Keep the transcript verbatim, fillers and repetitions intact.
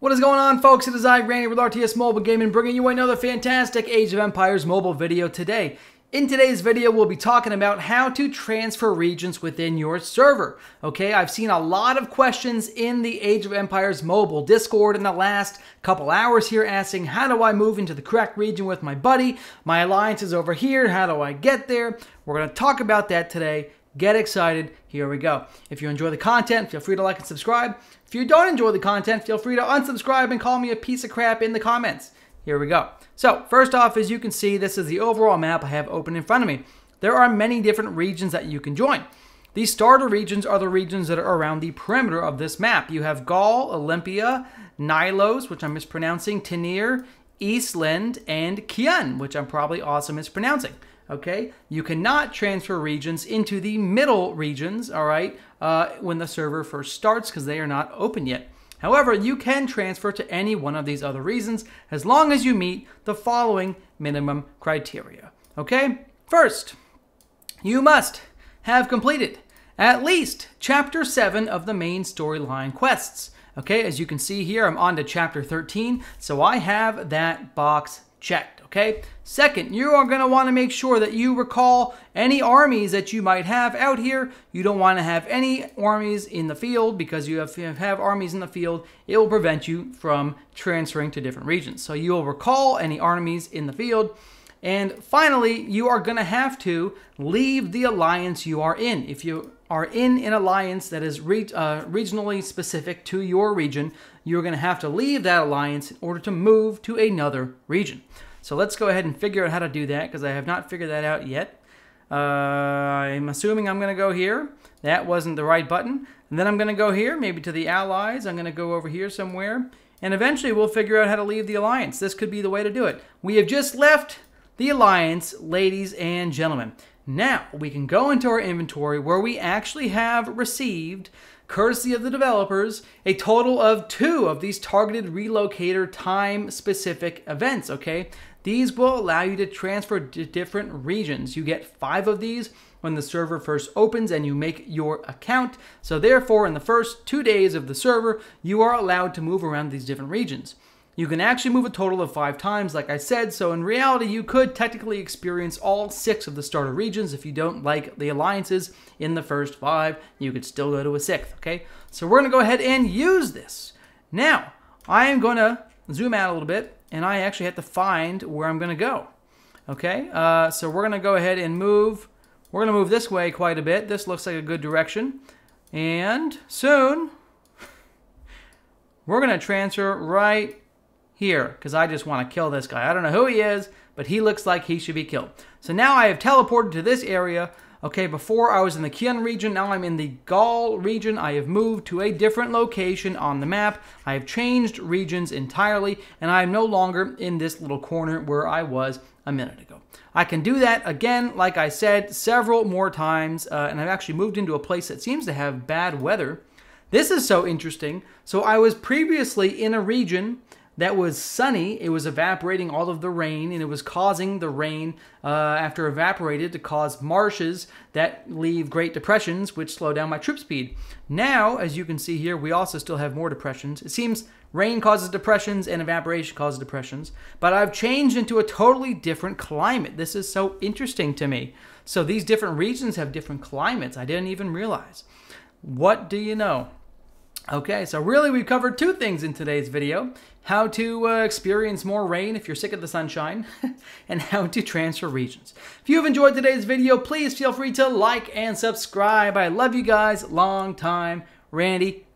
What is going on, folks? It is I, Randy, with R T S Mobile Gaming, bringing you another fantastic Age of Empires Mobile video today. In today's video, we'll be talking about how to transfer regions within your server. Okay, I've seen a lot of questions in the Age of Empires Mobile Discord in the last couple hours here asking, how do I move into the correct region with my buddy? My alliance is over here. How do I get there? We're going to talk about that today. Get excited. Here we go. If you enjoy the content, feel free to like and subscribe. If you don't enjoy the content, feel free to unsubscribe and call me a piece of crap in the comments. Here we go. So first off, as you can see, this is the overall map I have open in front of me. There are many different regions that you can join. These starter regions are the regions that are around the perimeter of this map. You have Gaul, Olympia, Nilos, which I'm mispronouncing, Tenere, Eastland, and Kian, which I'm probably also mispronouncing. Okay, you cannot transfer regions into the middle regions, all right, uh, when the server first starts because they are not open yet. However, you can transfer to any one of these other regions as long as you meet the following minimum criteria. Okay, first, you must have completed at least Chapter seven of the main storyline quests. Okay, as you can see here, I'm on to Chapter thirteen, so I have that box checked, okay? Second, you are going to want to make sure that you recall any armies that you might have out here. You don't want to have any armies in the field because you have, if you have armies in the field, it will prevent you from transferring to different regions. So you will recall any armies in the field. And finally, you are going to have to leave the alliance you are in. If you are in an alliance that is re uh, regionally specific to your region, you're going to have to leave that alliance in order to move to another region. So let's go ahead and figure out how to do that because I have not figured that out yet. Uh, I'm assuming I'm going to go here. That wasn't the right button. And then I'm going to go here, maybe to the allies. I'm going to go over here somewhere. And eventually we'll figure out how to leave the alliance. This could be the way to do it. We have just left the alliance, ladies and gentlemen. Now we can go into our inventory where we actually have received, courtesy of the developers, a total of two of these targeted relocator time specific events, okay? These will allow you to transfer to different regions. You get five of these when the server first opens and you make your account. So therefore, in the first two days of the server, you are allowed to move around these different regions. You can actually move a total of five times, like I said, so in reality, you could technically experience all six of the starter regions. If you don't like the alliances in the first five, you could still go to a sixth, okay? So we're gonna go ahead and use this. Now, I am gonna zoom out a little bit, and I actually have to find where I'm gonna go, okay? Uh, so we're gonna go ahead and move. We're gonna move this way quite a bit. This looks like a good direction, and soon, we're gonna transfer right here, because I just want to kill this guy. I don't know who he is, but he looks like he should be killed. So now I have teleported to this area. Okay, before I was in the Kian region, now I'm in the Gaul region. I have moved to a different location on the map. I have changed regions entirely, and I am no longer in this little corner where I was a minute ago. I can do that again, like I said, several more times, uh, and I've actually moved into a place that seems to have bad weather. This is so interesting. So I was previously in a region that was sunny. It was evaporating all of the rain, and it was causing the rain, uh, after evaporated, to cause marshes that leave great depressions, which slow down my troop speed. Now, as you can see here, we also still have more depressions. It seems rain causes depressions and evaporation causes depressions, but I've changed into a totally different climate. This is so interesting to me. So these different regions have different climates. I didn't even realize. What do you know? Okay, so really we've covered two things in today's video. How to uh, experience more rain if you're sick of the sunshine, and how to transfer regions. If you've enjoyed today's video, please feel free to like and subscribe. I love you guys. Long time, Randy.